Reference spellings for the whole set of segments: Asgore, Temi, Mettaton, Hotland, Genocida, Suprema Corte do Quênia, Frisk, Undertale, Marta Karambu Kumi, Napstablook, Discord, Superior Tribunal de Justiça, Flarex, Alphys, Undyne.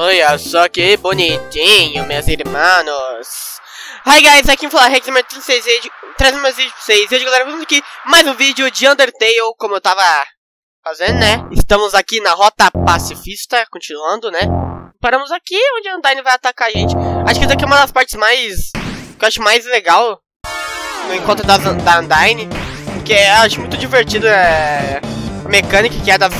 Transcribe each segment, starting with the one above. Olha só que bonitinho, meus irmãos. Hi guys, aqui em Flarex, número 36, trazendo meus vídeos pra vocês. Hoje, galera, vamos aqui mais um vídeo de Undertale, como eu tava fazendo, né? Estamos aqui na rota pacifista, continuando, né? Paramos aqui, onde a Undyne vai atacar a gente. Acho que isso aqui é uma das partes mais... que eu acho mais legal no encontro da Undyne. Porque eu acho muito divertido a mecânica que é das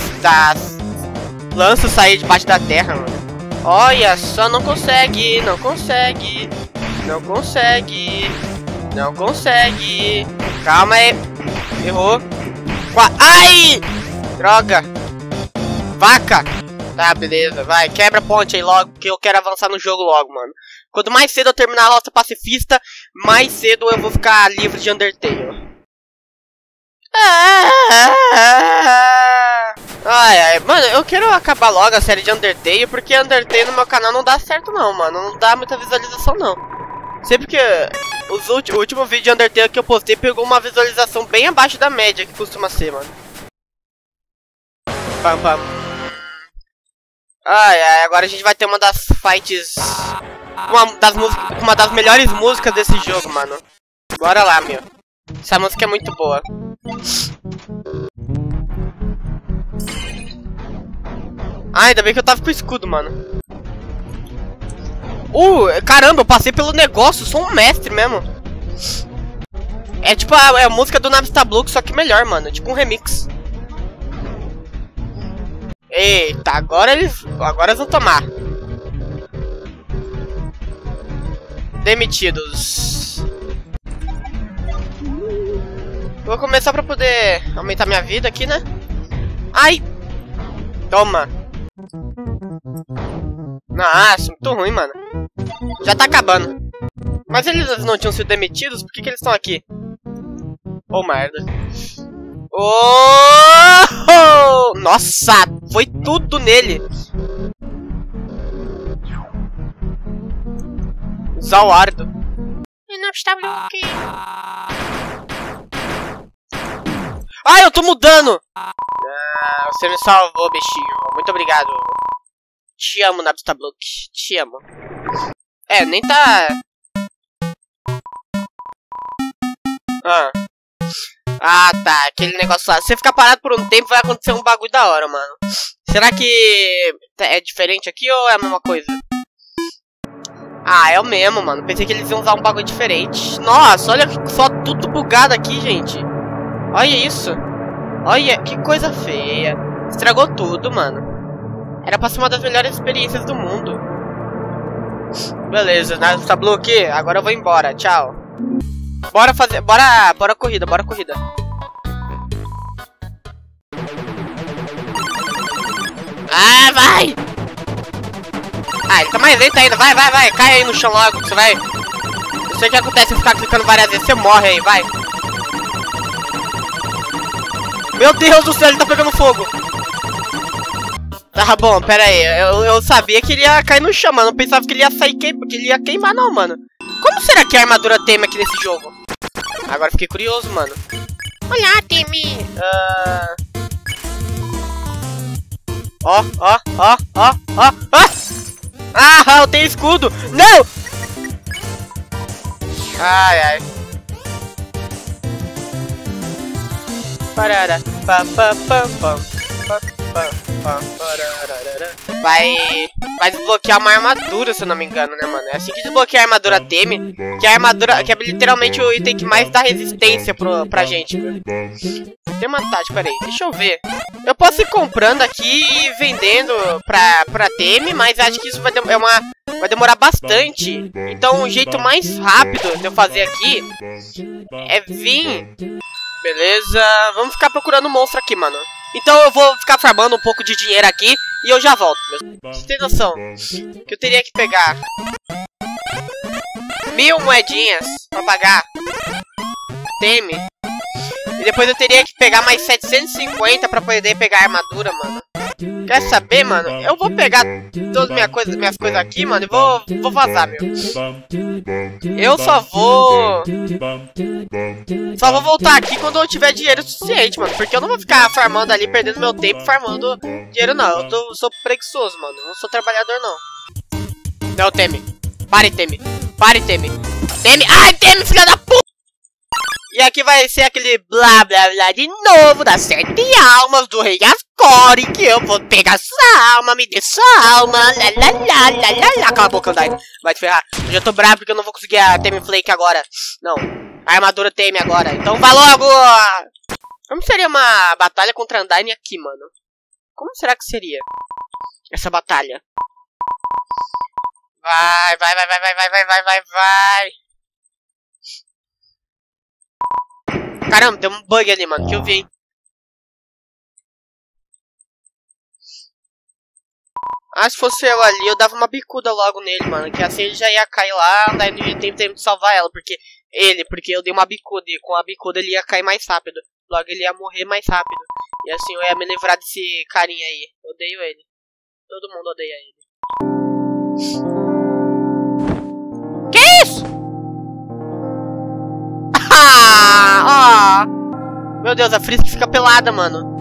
lanças sair debaixo da terra, mano. Olha só, não consegue, não consegue... Não consegue, não consegue. Calma aí, errou. Ai, droga, vaca. Tá, beleza, vai, quebra a ponte aí logo, que eu quero avançar no jogo logo, mano. Quanto mais cedo eu terminar a rota pacifista, mais cedo eu vou ficar livre de Undertale. Ai, ai, mano, eu quero acabar logo a série de Undertale, porque Undertale no meu canal não dá certo não, mano, não dá muita visualização não. Sempre que o último vídeo de Undertale que eu postei pegou uma visualização bem abaixo da média que costuma ser, mano. Pam, pam. Ai, ai, agora a gente vai ter uma das fights... Uma das melhores músicas desse jogo, mano. Bora lá, meu. Essa música é muito boa. Ah, ainda bem que eu tava com o escudo, mano. Caramba, eu passei pelo negócio, sou um mestre mesmo. É tipo a música do Napstablook, só que melhor, mano, tipo um remix. Eita, agora eles vão tomar. Demitidos. Vou começar pra poder aumentar minha vida aqui, né? Ai! Toma! Nossa, muito ruim, mano. Já tá acabando. Mas eles não tinham sido demitidos? Por que que eles estão aqui? Oh, merda. Oh! Nossa, foi tudo nele. Zauardo. Ai, eu tô mudando. Ah, você me salvou, bichinho. Muito obrigado. Te amo, Napstablook. Te amo. É, nem tá... Ah, tá. Aquele negócio lá. Se você ficar parado por um tempo, vai acontecer um bagulho da hora, mano. Será que é diferente aqui ou é a mesma coisa? Ah, é o mesmo, mano. Pensei que eles iam usar um bagulho diferente. Nossa, olha só tudo bugado aqui, gente. Olha isso. Olha, que coisa feia. Estragou tudo, mano. Era pra ser uma das melhores experiências do mundo. Beleza, Napstablook, agora eu vou embora, tchau. Bora fazer, bora corrida, bora corrida. Ah, vai! Ah, ele tá mais lento ainda, vai, vai, vai, cai aí no chão logo, você vai... Não sei o que acontece, você ficar clicando várias vezes, você morre aí, vai. Meu Deus do céu, ele tá pegando fogo. Tá bom, pera aí, eu sabia que ele ia cair no chão, mano, eu pensava que ele ia sair que ele ia queimar não, mano. Como será que é a armadura Temi aqui nesse jogo? Agora fiquei curioso, mano. Olá, Temi. Ó, ó, ó, ó, ó, ó. Ah, eu tenho escudo. Não! Ai, ai. Parará, pam, pam, pam, pam. Vai desbloquear uma armadura, se eu não me engano, né, mano? É assim que desbloqueia a armadura Temi, que é a armadura que é literalmente o item que mais dá resistência pra gente. Viu? Tem uma tática, peraí, deixa eu ver. Eu posso ir comprando aqui e vendendo pra Temi, mas acho que isso vai demorar bastante. Então o jeito mais rápido de eu fazer aqui é vir. Beleza, vamos ficar procurando o monstro aqui, mano. Então eu vou ficar farmando um pouco de dinheiro aqui e eu já volto, meu. Você tem noção que eu teria que pegar 1000 moedinhas pra pagar Temi. E depois eu teria que pegar mais 750 pra poder pegar a armadura, mano. Quer saber, mano? Eu vou pegar todas minhas coisas aqui, mano, e vou vazar, meu. Eu só vou voltar aqui quando eu tiver dinheiro suficiente, mano. Porque eu não vou ficar farmando ali, perdendo meu tempo, farmando dinheiro, não. Eu sou preguiçoso, mano. Eu não sou trabalhador, não. Não, Temi. Pare, Temi. Pare, Temi. Temi. Ai, Temi, filha da puta! E aqui vai ser aquele blá blá blá de novo das 7 almas do rei Asgore, que eu vou pegar essa alma, me dê sua alma, lá. Cala a boca, Undyne. Vai te ferrar. Eu já tô bravo porque eu não vou conseguir a Temi Flake agora. Não. A armadura Temi agora. Então vá logo! Como seria uma batalha contra a Undyne aqui, mano? Como será que seria essa batalha? Vai. Caramba, deu um bug ali, mano, que eu vi. Ah, se fosse eu ali, eu dava uma bicuda logo nele, mano. Que assim ele já ia cair lá, daí não ia ter tempo de salvar ela. Porque eu dei uma bicuda. E com a bicuda ele ia cair mais rápido. Logo ele ia morrer mais rápido. E assim eu ia me livrar desse carinha aí. Odeio ele. Todo mundo odeia ele. Que isso? Ah! Oh. Meu Deus, a Frisk fica pelada, mano.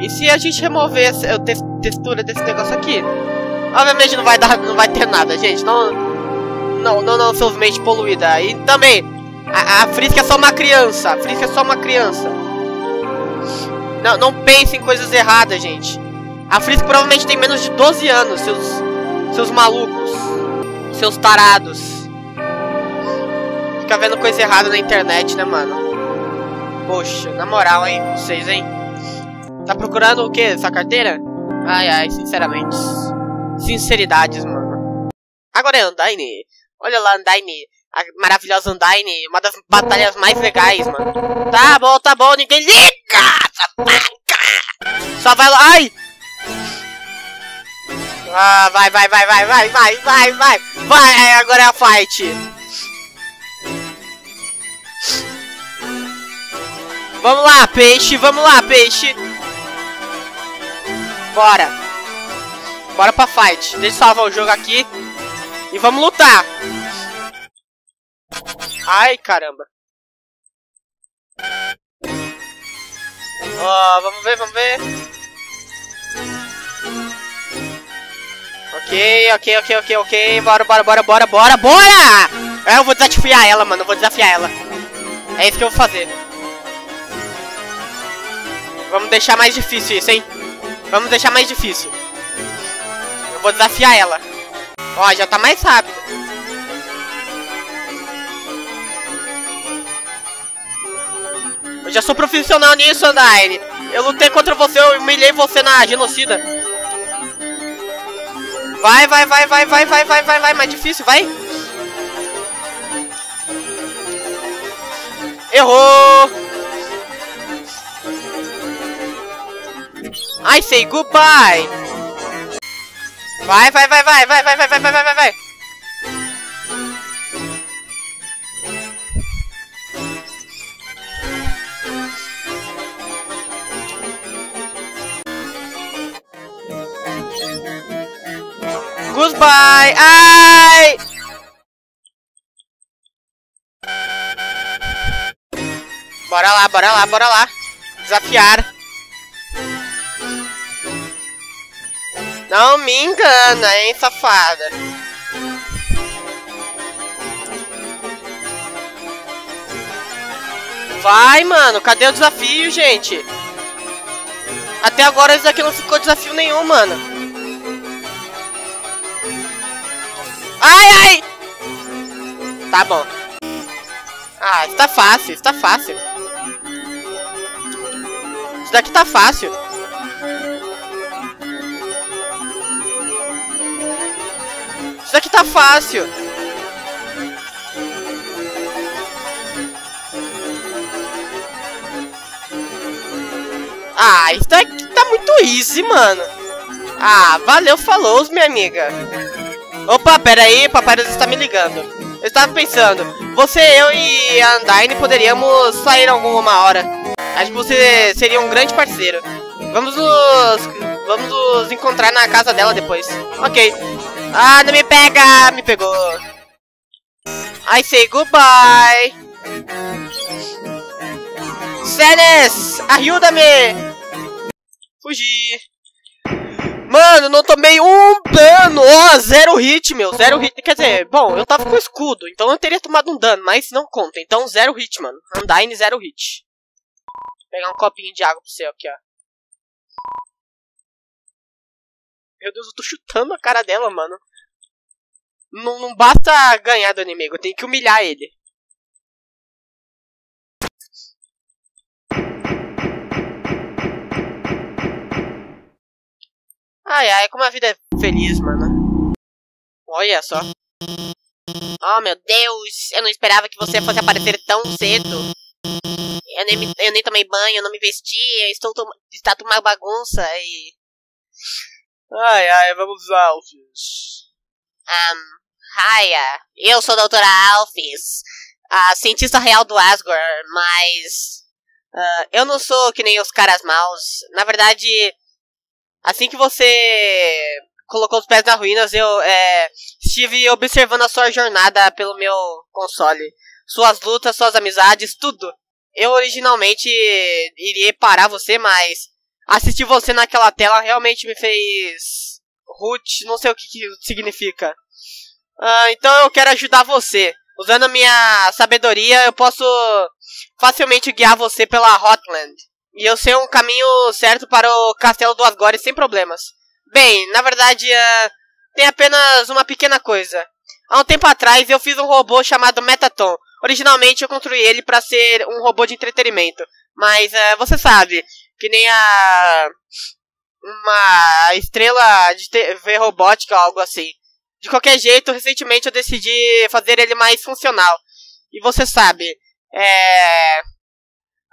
E se a gente remover a textura desse negócio aqui? Obviamente não vai dar, não vai ter nada, gente. Não, seus mentes poluída. E também, a Frisk é só uma criança. A Frisk é só uma criança. Não pense em coisas erradas, gente. A Frisk provavelmente tem menos de 12 anos, seus malucos. Seus tarados. Fica vendo coisa errada na internet, né, mano? Poxa, na moral, hein? Vocês, hein? Tá procurando o que? Essa carteira? Ai, sinceramente. Sinceridades, mano. Agora é Undyne. Olha lá, Undyne. A maravilhosa Undyne. Uma das batalhas mais legais, mano. Tá bom. Ninguém liga! Só vai lá. Ai! Ah, vai. Vai, agora é a fight. Vamos lá, peixe. Bora pra fight. Deixa eu salvar o jogo aqui. E vamos lutar. Ai, caramba. Ó, vamos ver. Ok. Bora! Eu vou desafiar ela, mano. É isso que eu vou fazer. Vamos deixar mais difícil isso, hein? Eu vou desafiar ela. Ó, já tá mais rápido. Eu já sou profissional nisso, Undyne. Eu lutei contra você, eu humilhei você na genocida. Vai, mais difícil, vai. Errou. I say goodbye. Vai. Goodbye. Ai! Bora lá. Desafiar. Não me engana, hein, safada. Vai, mano. Cadê o desafio, gente? Até agora isso daqui não ficou desafio nenhum, mano. Ai! Tá bom. Ah, isso tá fácil. Isso daqui tá fácil. Isso daqui tá fácil. Ah, isso daqui tá muito easy, mano. Ah, valeu, falou, minha amiga. Opa, peraí, papai está me ligando. Eu estava pensando, você, eu e a Undyne poderíamos sair alguma hora. Acho que você seria um grande parceiro. Vamos nos encontrar na casa dela depois. Ok. Ah, não me pega! Me pegou! I say goodbye! Senes! Ajuda-me! Fugir. Mano, não tomei um dano. Ó, zero hit, meu. Zero hit. Quer dizer, bom, eu tava com escudo, então eu teria tomado um dano, mas não conta. Então, zero hit, mano. Undyne, zero hit. Vou pegar um copinho de água pra você, aqui, ó. Meu Deus, eu tô chutando a cara dela, mano. Não basta ganhar do inimigo, eu tenho que humilhar ele. Ai, ai, como a vida é feliz, mano. Olha só. Oh, meu Deus. Eu não esperava que você fosse aparecer tão cedo. Eu nem tomei banho, eu não me vesti. Está tudo uma bagunça e... Ai, ai, vamos lá, Alphys. Raya, eu sou a doutora Alphys, a cientista real do Asgore, mas... eu não sou que nem os caras maus. Na verdade... Assim que você colocou os pés nas ruínas, eu estive observando a sua jornada pelo meu console. Suas lutas, suas amizades, tudo. Eu originalmente iria parar você, mas assistir você naquela tela realmente me fez... Root, não sei o que significa. Então eu quero ajudar você. Usando a minha sabedoria, eu posso facilmente guiar você pela Hotland. E eu sei um caminho certo para o castelo do Asgore sem problemas. Bem, na verdade, tem apenas uma pequena coisa. Há um tempo atrás eu fiz um robô chamado Mettaton. Originalmente eu construí ele para ser um robô de entretenimento. Mas você sabe, que nem uma estrela de TV robótica ou algo assim. De qualquer jeito, recentemente eu decidi fazer ele mais funcional. E você sabe,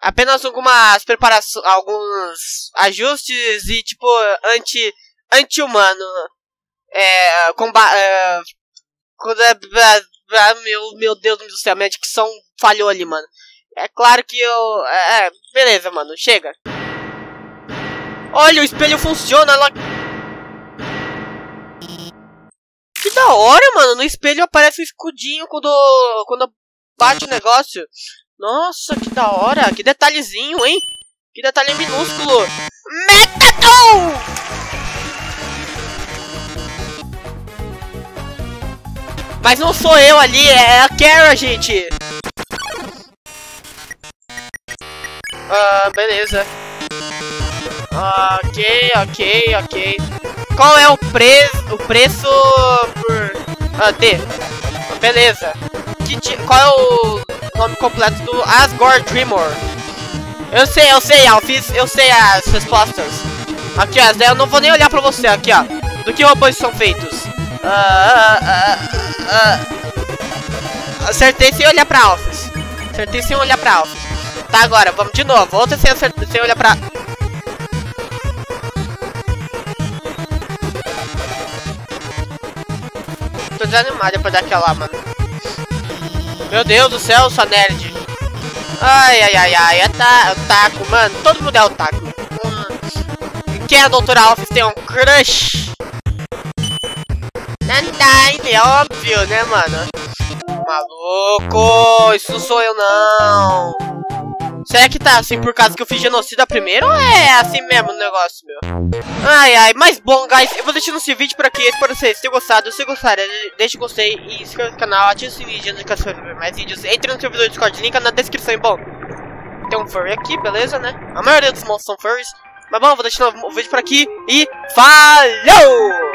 apenas algumas preparações, alguns ajustes e tipo anti-humano. Meu Deus do céu, minha dicção falhou ali, mano. É claro que eu... beleza, mano, chega. Olha, o espelho funciona, ela... Que da hora, mano, no espelho aparece um escudinho quando bate o negócio. Nossa, que da hora! Que detalhezinho, hein? Que detalhe minúsculo! Mettaton! Mas não sou eu ali, é a Kara, gente! Beleza. Ok. Qual é o preço por... D. Beleza. Qual é o... nome completo do Asgore Dreamer. Eu sei, Alphys, eu sei as respostas. Aqui, ó, eu não vou nem olhar pra você, aqui, ó. Do que robôs são feitos? Acertei sem olhar pra Alphys. Tá, agora, vamos de novo. Outra sem olhar pra... Tô desanimado depois daquela, mano. Meu Deus do céu, só nerd. Ai, otaku, mano. Todo mundo é otaku. Quem é a doutora Alphys tem um crush? Undyne, é óbvio, né, mano? Maluco, isso não sou eu, não. Será que tá assim por causa que eu fiz genocida primeiro? Ou é assim mesmo o negócio, meu? Ai, mas bom, guys, eu vou deixando esse vídeo por aqui. Espero vocês tenham gostado. Se gostaram, deixe o gostei e inscreva-se no canal. Ative o sininho de notificações para ver mais vídeos. Entre no servidor do Discord, link na descrição. E bom, tem um furry aqui, beleza, né? A maioria dos monstros são furries. Mas bom, vou deixando o vídeo por aqui e falou!